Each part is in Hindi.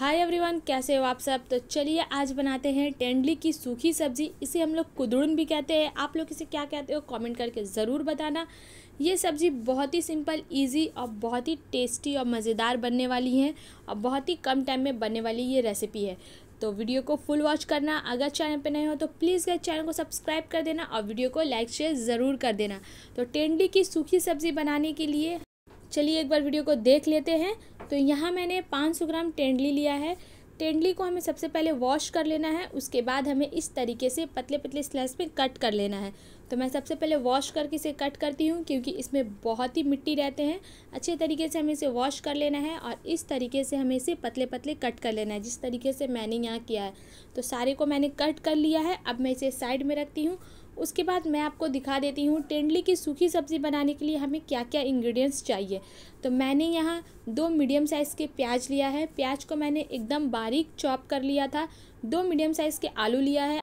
हाय एवरीवन, कैसे हो आप सब। तो चलिए आज बनाते हैं टेंडली की सूखी सब्ज़ी। इसे हम लोग कुंद्रुन भी कहते हैं। आप लोग इसे क्या कहते हो कमेंट करके ज़रूर बताना। ये सब्ज़ी बहुत ही सिंपल, इजी और बहुत ही टेस्टी और मज़ेदार बनने वाली है और बहुत ही कम टाइम में बनने वाली ये रेसिपी है। तो वीडियो को फुल वॉच करना। अगर चैनल पे नए हो तो प्लीज़ गाइस चैनल को सब्सक्राइब कर देना और वीडियो को लाइक शेयर ज़रूर कर देना। तो टेंडली की सूखी सब्ज़ी बनाने के लिए चलिए एक बार वीडियो को देख लेते हैं। तो यहाँ मैंने 500 ग्राम टेंडली लिया है। टेंडली को हमें सबसे पहले वॉश कर लेना है। उसके बाद हमें इस तरीके से पतले पतले स्लाइस में कट कर लेना है। तो मैं सबसे पहले वॉश करके इसे कट करती हूँ, क्योंकि इसमें बहुत ही मिट्टी रहते हैं। अच्छे तरीके से हमें इसे वॉश कर लेना है और इस तरीके से हमें इसे पतले पतले कट कर लेना है, जिस तरीके से मैंने यहाँ किया है। तो सारे को मैंने कट कर लिया है। अब मैं इसे साइड में रखती हूँ। उसके बाद मैं आपको दिखा देती हूँ टेंडली की सूखी सब्ज़ी बनाने के लिए हमें क्या क्या इंग्रेडिएंट्स चाहिए। तो मैंने यहाँ 2 मीडियम साइज़ के प्याज लिया है। प्याज को मैंने एकदम बारीक चॉप कर लिया था। 2 मीडियम साइज़ के आलू लिया है।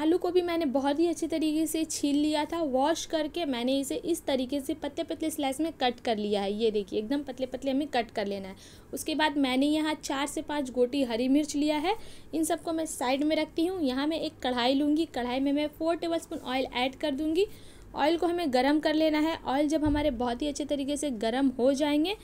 आलू को भी मैंने बहुत ही अच्छे तरीके से छील लिया था। वॉश करके मैंने इसे इस तरीके से पतले पतले स्लाइस में कट कर लिया है। ये देखिए, एकदम पतले पतले हमें कट कर लेना है। उसके बाद मैंने यहाँ 4 से 5 गोटी हरी मिर्च लिया है। इन सबको मैं साइड में रखती हूँ। यहाँ मैं एक कढ़ाई लूँगी। कढ़ाई में मैं 4 टेबलस्पून ऑयल ऐड कर दूँगी। ऑयल को हमें गर्म कर लेना है। ऑयल जब हमारे बहुत ही अच्छे तरीके से गर्म हो जाएंगे,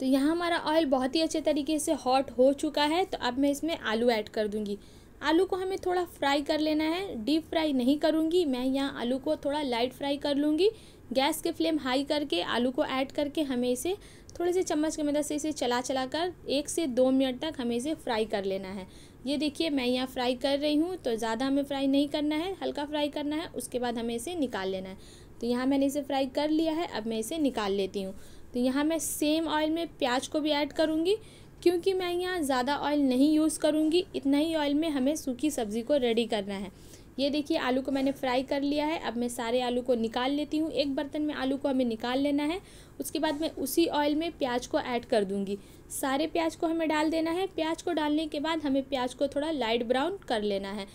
तो यहाँ हमारा ऑयल बहुत ही अच्छे तरीके से हॉट हो चुका है। तो अब मैं इसमें आलू ऐड कर दूँगी। आलू को हमें थोड़ा फ्राई कर लेना है। डीप फ्राई नहीं करूँगी मैं, यहाँ आलू को थोड़ा लाइट फ्राई कर लूँगी। गैस के फ्लेम हाई करके आलू को ऐड करके हमें इसे थोड़े से चम्मच की मदद से इसे चला कर 1 से 2 मिनट तक हमें इसे फ्राई कर लेना है। ये देखिए, मैं यहाँ फ्राई कर रही हूँ। तो ज़्यादा हमें फ्राई नहीं करना है, हल्का फ्राई करना है। उसके बाद हमें इसे निकाल लेना है। तो यहाँ मैंने इसे फ्राई कर लिया है। अब मैं इसे निकाल लेती हूँ। तो यहाँ मैं सेम ऑयल में प्याज को भी ऐड करूँगी, क्योंकि मैं यहाँ ज़्यादा ऑयल नहीं यूज़ करूँगी। इतना ही ऑयल में हमें सूखी सब्ज़ी को रेडी करना है। ये देखिए, आलू को मैंने फ्राई कर लिया है। अब मैं सारे आलू को निकाल लेती हूँ। एक बर्तन में आलू को हमें निकाल लेना है। उसके बाद मैं उसी ऑयल में प्याज को ऐड कर दूँगी। सारे प्याज को हमें डाल देना है। प्याज को डालने के बाद हमें प्याज को थोड़ा लाइट ब्राउन कर लेना है।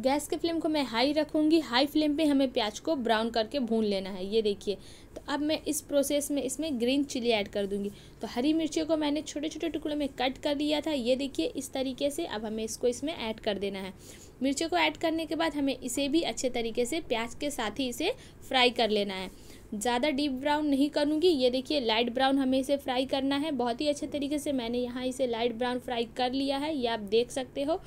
गैस के फ्लेम को मैं हाई रखूँगी। हाई फ्लेम पे हमें प्याज को ब्राउन करके भून लेना है। ये देखिए, तो अब मैं इस प्रोसेस में इसमें ग्रीन चिली ऐड कर दूँगी। तो हरी मिर्ची को मैंने छोटे छोटे टुकड़ों में कट कर लिया था। ये देखिए, इस तरीके से अब हमें इसको इसमें ऐड कर देना है। मिर्ची को ऐड करने के बाद हमें इसे भी अच्छे तरीके से प्याज के साथ ही इसे फ्राई कर लेना है। ज़्यादा डीप ब्राउन नहीं करूँगी। ये देखिए, लाइट ब्राउन हमें इसे फ्राई करना है। बहुत ही अच्छे तरीके से मैंने यहाँ इसे लाइट ब्राउन फ्राई कर लिया है, ये आप देख सकते हो।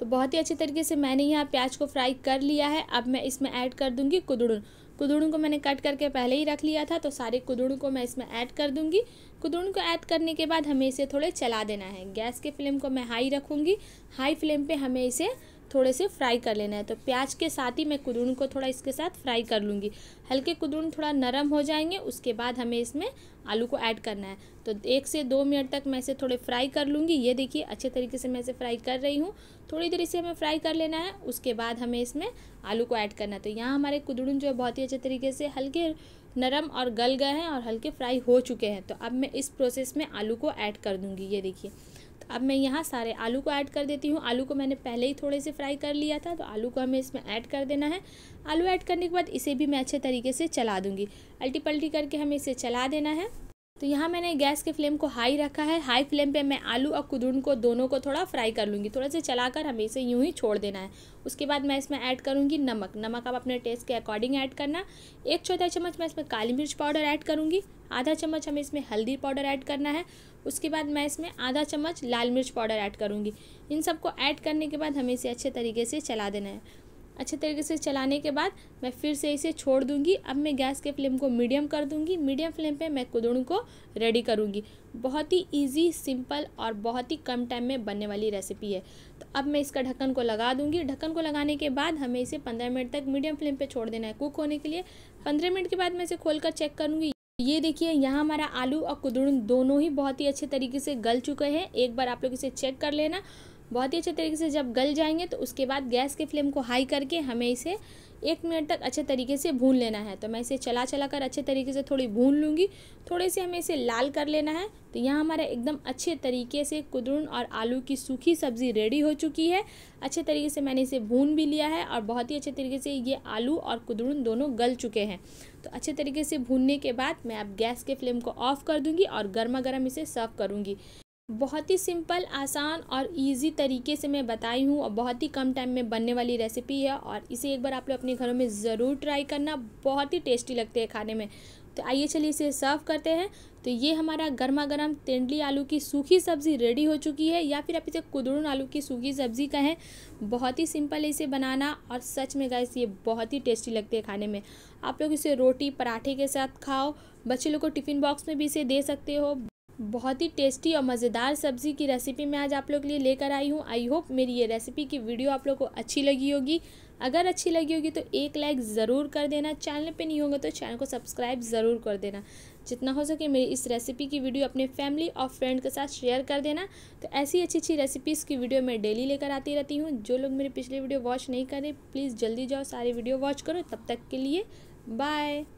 तो बहुत ही अच्छे तरीके से मैंने यहाँ प्याज को फ्राई कर लिया है। अब मैं इसमें ऐड कर दूँगी कुंद्रू। कुंद्रू को मैंने कट करके पहले ही रख लिया था। तो सारे कुंद्रू को मैं इसमें ऐड कर दूँगी। कुंद्रू को ऐड करने के बाद हमें इसे थोड़े चला देना है। गैस के फ्लेम को मैं हाई रखूँगी। हाई फ्लेम पे हमें इसे थोड़े से फ्राई कर लेना है। तो प्याज के साथ ही मैं कुंद्रू को थोड़ा इसके साथ फ्राई कर लूँगी। हल्के कुंद्रू थोड़ा नरम हो जाएंगे। उसके बाद हमें इसमें आलू को ऐड करना है। तो 1 से 2 मिनट तक मैं इसे थोड़े फ्राई कर लूँगी। ये देखिए, अच्छे तरीके से मैं इसे फ्राई कर रही हूँ। थोड़ी देर इसे हमें फ्राई कर लेना है। उसके बाद हमें इसमें आलू को ऐड करना है। तो यहाँ हमारे कुंद्रू जो है बहुत ही अच्छे तरीके से हल्के नरम और गल गए हैं और हल्के फ्राई हो चुके हैं। तो अब मैं इस प्रोसेस में आलू को ऐड कर दूँगी। ये देखिए, तो अब मैं यहाँ सारे आलू को ऐड कर देती हूँ। आलू को मैंने पहले ही थोड़े से फ्राई कर लिया था। तो आलू को हमें इसमें ऐड कर देना है। आलू ऐड करने के बाद इसे भी मैं अच्छे तरीके से चला दूँगी। अल्टी पल्टी करके हमें इसे चला देना है। तो यहाँ मैंने गैस के फ्लेम को हाई रखा है। हाई फ्लेम पे मैं आलू और कुंद्रू को दोनों को थोड़ा फ्राई कर लूँगी। थोड़ा सा चलाकर हमें इसे यूँ ही छोड़ देना है। उसके बाद मैं इसमें ऐड करूँगी नमक। नमक आप अपने टेस्ट के अकॉर्डिंग ऐड करना। 1/4 चम्मच मैं इसमें काली मिर्च पाउडर ऐड करूँगी। आधा चम्मच हमें इसमें हल्दी पाउडर ऐड करना है। उसके बाद मैं इसमें आधा चम्मच लाल मिर्च पाउडर ऐड करूँगी। इन सबको ऐड करने के बाद हमें इसे अच्छे तरीके से चला देना है। अच्छे तरीके से चलाने के बाद मैं फिर से इसे छोड़ दूंगी। अब मैं गैस के फ्लेम को मीडियम कर दूंगी। मीडियम फ्लेम पे मैं कुंद्रू को रेडी करूंगी। बहुत ही इजी, सिंपल और बहुत ही कम टाइम में बनने वाली रेसिपी है। तो अब मैं इसका ढक्कन को लगा दूंगी। ढक्कन को लगाने के बाद हमें इसे 15 मिनट तक मीडियम फ्लेम पे छोड़ देना है कुक होने के लिए। 15 मिनट के बाद मैं इसे खोलकर चेक करूँगी। ये देखिए, यहाँ हमारा आलू और कुंद्रू दोनों ही बहुत ही अच्छे तरीके से गल चुके हैं। एक बार आप लोग इसे चेक कर लेना। बहुत ही अच्छे तरीके से जब गल जाएंगे, तो उसके बाद गैस के फ्लेम को हाई करके हमें इसे 1 मिनट तक अच्छे तरीके से भून लेना है। तो मैं इसे चला कर अच्छे तरीके से थोड़ी भून लूँगी। थोड़े से हमें इसे लाल कर लेना है। तो यहाँ हमारा एकदम अच्छे तरीके से कुंद्रू और आलू की सूखी सब्ज़ी रेडी हो चुकी है। अच्छे तरीके से मैंने इसे भून भी लिया है और बहुत ही अच्छे तरीके से ये आलू और कुंद्रू दोनों गल चुके हैं। तो अच्छे तरीके से भूनने के बाद मैं अब गैस के फ्लेम को ऑफ कर दूँगी और गर्मा गर्म इसे सर्व करूँगी। बहुत ही सिंपल, आसान और इजी तरीके से मैं बताई हूँ और बहुत ही कम टाइम में बनने वाली रेसिपी है और इसे एक बार आप लोग अपने घरों में ज़रूर ट्राई करना, बहुत ही टेस्टी लगती है खाने में। तो आइए चलिए इसे सर्व करते हैं। तो ये हमारा गर्मा गर्म तेंदली आलू की सूखी सब्ज़ी रेडी हो चुकी है, या फिर आप इसे कुंदरू आलू की सूखी सब्ज़ी कहें। बहुत ही सिंपल है इसे बनाना और सच में गाइस ये बहुत ही टेस्टी लगती है खाने में। आप लोग इसे रोटी पराठे के साथ खाओ, बच्चे लोग को टिफ़िन बॉक्स में भी इसे दे सकते हो। बहुत ही टेस्टी और मज़ेदार सब्ज़ी की रेसिपी मैं आज आप लोग के लिए लेकर आई हूँ। आई होप मेरी ये रेसिपी की वीडियो आप लोग को अच्छी लगी होगी। अगर अच्छी लगी होगी तो एक लाइक ज़रूर कर देना, चैनल पे नहीं होगा तो चैनल को सब्सक्राइब ज़रूर कर देना। जितना हो सके मेरी इस रेसिपी की वीडियो अपने फैमिली और फ्रेंड के साथ शेयर कर देना। तो ऐसी अच्छी अच्छी रेसिपीज़ की वीडियो मैं डेली लेकर आती रहती हूँ। जो लोग मेरे पिछले वीडियो वॉच नहीं करें प्लीज़ जल्दी जाओ सारी वीडियो वॉच करो। तब तक के लिए बाय।